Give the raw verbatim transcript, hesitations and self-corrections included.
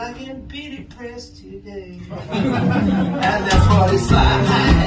I can be depressed today. And that's what it's like.